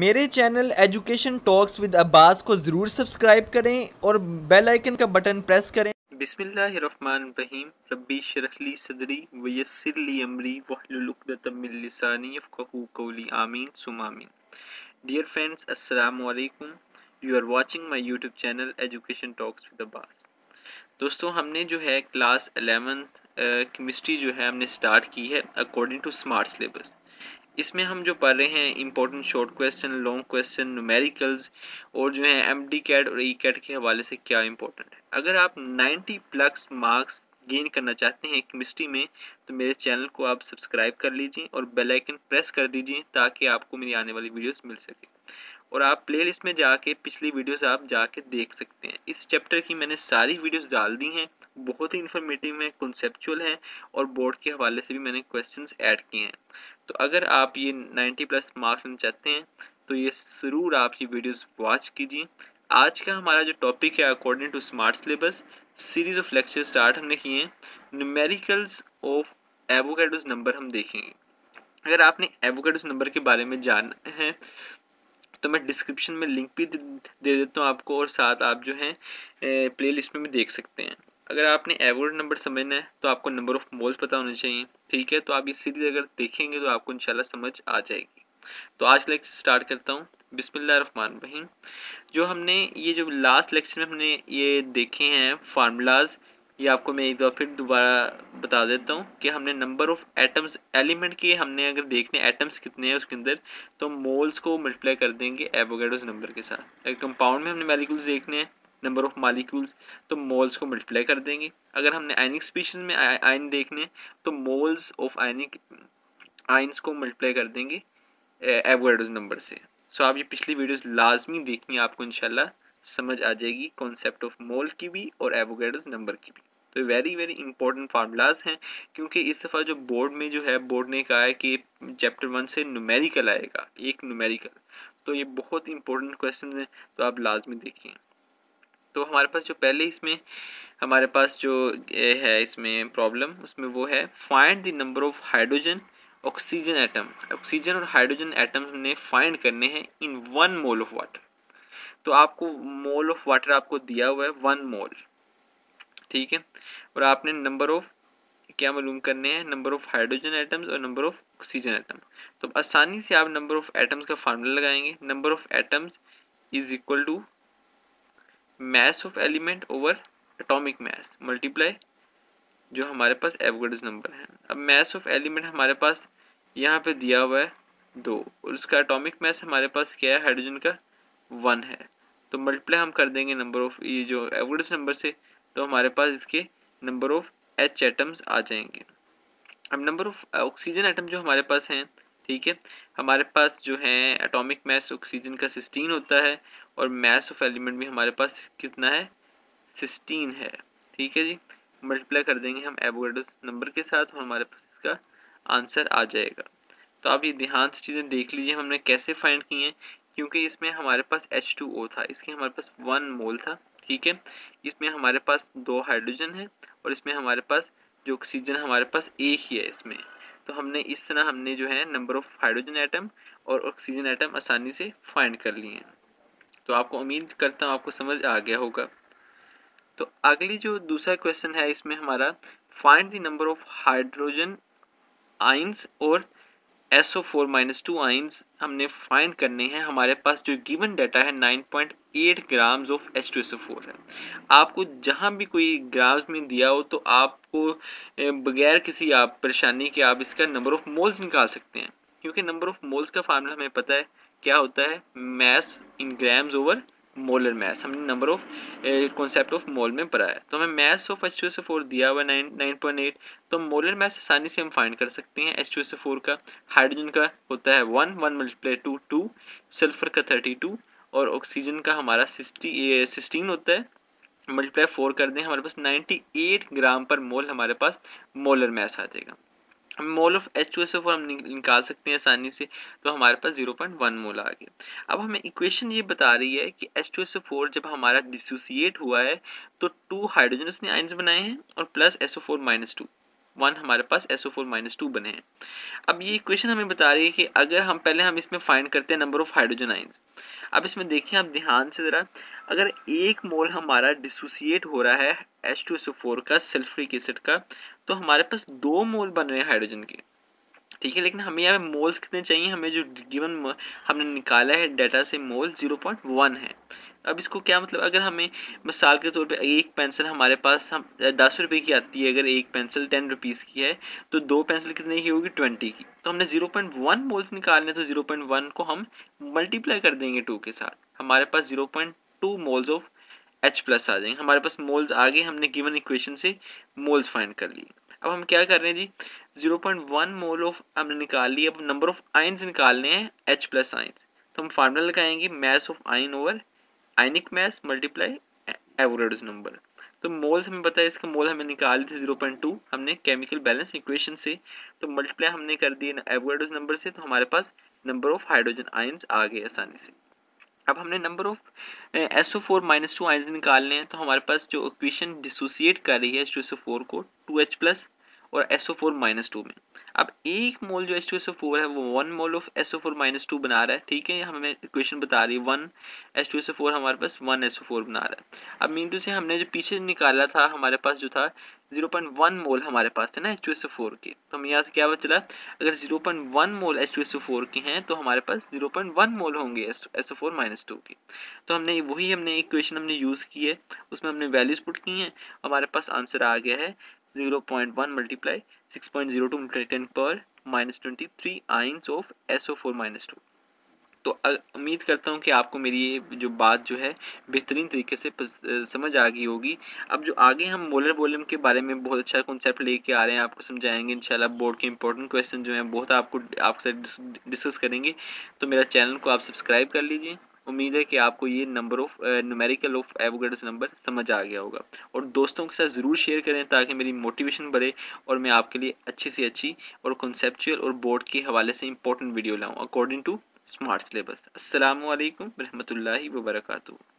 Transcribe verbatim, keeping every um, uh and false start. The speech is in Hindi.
मेरे channel education talks with Abbas को ज़रूर सब्सक्राइब करें और बेल आइकन का बटन प्रेस करें। बिस्मिल्लाहिर्रहमानिर्रहीम। रब्बी शरह ली सदरी व यस्सिर ली अमरी वहलुल उक़दतम मिन लिसानी यफ़क़हू क़ौली। आमीन सुम्मा आमीन। डियर फ्रेंड्स, अस्सलामु अलैकुम। You are watching my YouTube channel education talks with Abbas. दोस्तों, हमने जो है क्लास एलेवेंथ केमिस्ट्री जो है हमने स्टार्ट की है अकॉर्डिंग टू स्मार्ट सिलेबस। इसमें हम जो पढ़ रहे हैं important short question, long question, numericals और जो है एम डी कैट और ई कैट के हवाले से क्या इंपॉर्टेंट है। अगर आप नाइन्टी प्लस मार्क्स गेन करना चाहते हैं केमिस्ट्री में तो मेरे चैनल को आप सब्सक्राइब कर लीजिए और बेल आइकन प्रेस कर दीजिए ताकि आपको मेरी आने वाली वीडियोस मिल सके। और आप प्ले लिस्ट में जाके पिछली वीडियोस आप जाके देख सकते हैं। इस चैप्टर की मैंने सारी वीडियोस डाल दी हैं, बहुत ही इन्फॉर्मेटिव है, कॉन्सेप्चुअल है और बोर्ड के हवाले से भी मैंने क्वेश्चंस ऐड किए हैं। तो अगर आप ये नाइन्टी प्लस मार्क्स लेना चाहते हैं तो ये ज़रूर आप ये वीडियोज़ वॉच कीजिए। आज का हमारा जो टॉपिक है according to smart syllabus series of lecture start हमने किए हैं। न्यूमेरिकल्स ऑफ एवोगैड्रोस नंबर हम देखेंगे। अगर आपने एवोगैड्रोस नंबर के बारे में जानना है तो मैं डिस्क्रिप्शन में लिंक भी दे, दे देता हूँ आपको और साथ आप जो है प्ले लिस्ट में भी देख सकते हैं। अगर आपने एवोगैड्रो नंबर समझना है तो आपको नंबर ऑफ मोल्स पता होना चाहिए, ठीक है। तो आप ये सीरीज अगर देखेंगे तो आपको इंशाल्लाह समझ आ जाएगी। तो आज का लेक्चर स्टार्ट करता हूँ। बिस्मिल्लाहिर्रहमानिर्रहीम। जो हमने ये जो लास्ट लेक्चर में हमने ये देखे हैं फार्मूलाज, ये आपको मैं एक बार फिर दोबारा बता देता हूँ कि हमने नंबर ऑफ एटम्स, एलिमेंट के हमने अगर देखने एटम्स कितने हैं उसके अंदर तो मोल्स को मल्टीप्लाई कर देंगे एवोगैड्रोस नंबर के साथ। अगर कंपाउंड में हमने मॉलिक्यूल्स देखने हैं, नंबर ऑफ मॉलिक्यूल्स, तो मोल्स को मल्टीप्लाई कर देंगे। अगर हमने आयनिक स्पीशीज में आयन देखने तो मोल्स ऑफ आयनिक आयन्स को मल्टीप्लाई कर देंगे एवोगैड्रोस नंबर से। सो so, आप ये पिछली वीडियोस लाजमी देखनी, आपको इंशाल्लाह समझ आ जाएगी कॉन्सेप्ट ऑफ मोल की भी और एवोगैड्रोस नंबर की भी। तो वेरी वेरी इंपॉर्टेंट फार्मूलाज हैं क्योंकि इस दफ़ा जो बोर्ड में जो है बोर्ड ने कहा है कि चैप्टर वन से न्यूमेरिकल आएगा, एक न्यूमेरिकल, तो ये बहुत इंपॉर्टेंट क्वेश्चन हैं, तो आप लाजमी देखिए। तो हमारे पास जो पहले इसमें हमारे पास जो है इसमें प्रॉब्लम उसमें वो है find the number of hydrogen oxygen atom. Oxygen और हाइड्रोजन एटम हमने फाइंड करने हैं in one mole of water. तो आपको मोल ऑफ वाटर आपको दिया हुआ है वन मोल, ठीक है। और आपने नंबर ऑफ क्या मालूम करने हैं, नंबर ऑफ हाइड्रोजन एटम्स और नंबर ऑफ ऑक्सीजन एटम। तो आसानी से आप नंबर ऑफ एटम्स का फार्मूला लगाएंगे। Number of atoms is equal to mass of element over atomic mass multiply जो हमारे पास एवोगैड्रोस नंबर है। अब मास ऑफ एलिमेंट हमारे पास यहाँ पे दिया हुआ है दो और उसका एटॉमिक मास हमारे पास क्या है, हाइड्रोजन का वन है। तो मल्टीप्लाई हम कर देंगे नंबर ऑफ ये जो एवोगैड्रोस नंबर से, तो हमारे पास इसके नंबर ऑफ एच एटम्स आ जाएंगे। अब नंबर ऑफ ऑक्सीजन एटम जो हमारे पास हैं, ठीक है, हमारे पास जो है एटॉमिक मास ऑक्सीजन का सिक्सटीन होता है और मास ऑफ एलिमेंट भी हमारे पास कितना है, सिक्सटीन है, ठीक है जी। मल्टीप्लाई कर देंगे हम एवोगैड्रोस नंबर के साथ और हमारे पास इसका आंसर आ जाएगा। तो आप ये ध्यान से चीज़ें देख लीजिए हमने कैसे फाइंड की हैं, क्योंकि इसमें हमारे पास एच टू ओ था, इसके हमारे पास वन मोल था, ठीक है। इसमें हमारे पास दो हाइड्रोजन है और इसमें हमारे पास जो ऑक्सीजन हमारे पास एक ही है इसमें। तो हमने इस तरह हमने जो है नंबर ऑफ हाइड्रोजन एटम और ऑक्सीजन एटम आसानी से फाइंड कर लिए हैं। तो आपको उम्मीद करता हूँ आपको समझ आ गया होगा। तो अगली जो दूसरा क्वेश्चन है इसमें हमारा find the number of hydrogen ions और S O four minus two ions हमने फाइंड करने हैं। हमारे पास जो गिवन डाटा है nine point eight grams of H two S O four है। आपको जहाँ भी कोई ग्राम्स में दिया हो तो आपको बगैर किसी आप परेशानी के आप इसका नंबर ऑफ मोल्स निकाल सकते हैं, क्योंकि नंबर ऑफ मोल्स का फार्मूला हमें पता है क्या होता है, mass in grams over molar mass. हमने number of concept of mole में पढ़ा है। तो हमें mass of H two S O four दिया हुआ है नाइन नाइन पॉइंट एट तो मोलर मास आसानी से हम फाइंड कर सकते हैं H two S O four का। हाइड्रोजन का होता है one, one multiply to to, sulphur का थर्टी टू और ऑक्सीजन का हमारा सिक्सटी सिक्सटीन होता है, मल्टीप्लाई फोर कर दें हमारे पास नाइन्टी एट ग्राम पर मोल हमारे पास मोलर मास आ जाएगा। Mole of H two S O four हम निकाल सकते हैं आसानी से, तो हमारे पास ज़ीरो पॉइंट वन मोल आ गया। अब हमें इक्वेशन ये बता रही है कि H two S O four जब हमारा डिसोसिएट हुआ है तो टू हाइड्रोजन उसने आइंस बनाए हैं और plus S O four minus two, one हमारे पास S O four minus two बने हैं। अब ये इक्वेशन हमें बता रही है कि अगर हम पहले हम इसमें फाइंड करते हैं नंबर ऑफ हाइड्रोजन आइंस। अब इसमें देखिए आप ध्यान से ज़रा, अगर एक मोल हमारा डिसोसिएट हो रहा है H two S O four का सल्फ्रिक एसिड का, तो हमारे पास दो मोल बन रहे हैं हाइड्रोजन के, ठीक है। लेकिन हमें यहाँ मोल्स कितने चाहिए, हमें जो गिवन हमने निकाला है डाटा से मोल ज़ीरो पॉइंट वन है। अब इसको क्या मतलब, अगर हमें मिसाल के तौर पे एक पेंसिल हमारे पास हम दस रुपये की आती है, अगर एक पेंसिल टेन रुपीज़ की है तो दो पेंसिल कितने की होगी, ट्वेंटी की। तो हमने ज़ीरो पॉइंट वन मोल्स निकालने, तो ज़ीरो पॉइंट वन को हम मल्टीप्लाई कर देंगे टू के साथ, हमारे पास zero point two moles of H plus आ जाएंगे। हमारे पास मोल्स आ गए, हमने गिवन इक्वेशन से मोल्स फाइंड कर लिए। अब हम क्या कर रहे हैं जी, zero point one mole of हमने निकाल लिया। अब नंबर ऑफ आइंस निकालने हैं H प्लस आइंस, तो हम फार्मूला लगाएंगे mass of ion over ionic mass multiply Avogadro's number. तो मोल्स हमें पता है, इसका मोल हमें निकाले थे ज़ीरो पॉइंट टू हमने केमिकल बैलेंस इक्वेशन से, तो मल्टीप्लाई हमने कर दिए एवोगाड्रोस नंबर से, तो हमारे पास नंबर ऑफ हाइड्रोजन आइंस आ गए आसानी से। अब हमने number of S O four minus two ions निकालने हैं, तो हमारे पास जो इक्वेशन डिसोसिएट कर रही है H two S O four को टू एच प्लस और S O four minus two में। अब एक मोल जो H two S O four है वो one mole of S O four minus two बना रहा है, ठीक है। हमें इक्वेशन बता रही है one H two S O four हमारे पास वन एस ओ फोर बना रहा है। अब मीन टू से हमने जो पीछे निकाला था हमारे पास जो था ज़ीरो पॉइंट वन मोल हमारे पास थे ना H two S O four के, तो हम यहाँ से क्या चला, अगर zero point one mole H two S O four के हैं तो हमारे पास ज़ीरो पॉइंट वन मोल होंगे S O four minus two के। तो हमने वही हमने इक्वेशन हमने यूज़ की है, उसमें हमने वैल्यूज़ पुट की हैं, हमारे पास आंसर आ गया है zero point one multiply six point zero two multiply पर minus twenty three ions of S O four minus two. तो उम्मीद करता हूँ कि आपको मेरी ये जो बात जो है बेहतरीन तरीके से समझ आ गई होगी। अब जो आगे हम मोलर वॉल्यूम के बारे में बहुत अच्छा कॉन्सेप्ट लेके आ रहे हैं, आपको समझाएंगे इंशाल्लाह। बोर्ड के इंपॉर्टेंट क्वेश्चन जो हैं बहुत आपको आपसे डिस्कस करेंगे, तो मेरा चैनल को आप सब्सक्राइब कर लीजिए। उम्मीद है कि आपको ये number of numerical of Avogadro's number समझ आ गया होगा, और दोस्तों के साथ ज़रूर शेयर करें ताकि मेरी मोटिवेशन बढ़े और मैं आपके लिए अच्छी से अच्छी और कॉन्सेप्चुअल और बोर्ड के हवाले से इंपॉर्टेंट वीडियो लाऊँ अकॉर्डिंग टू स्मार्ट सिलेबस। अस्सलामु अलैकुम रहमतुल्लाहि व बरकातुहू।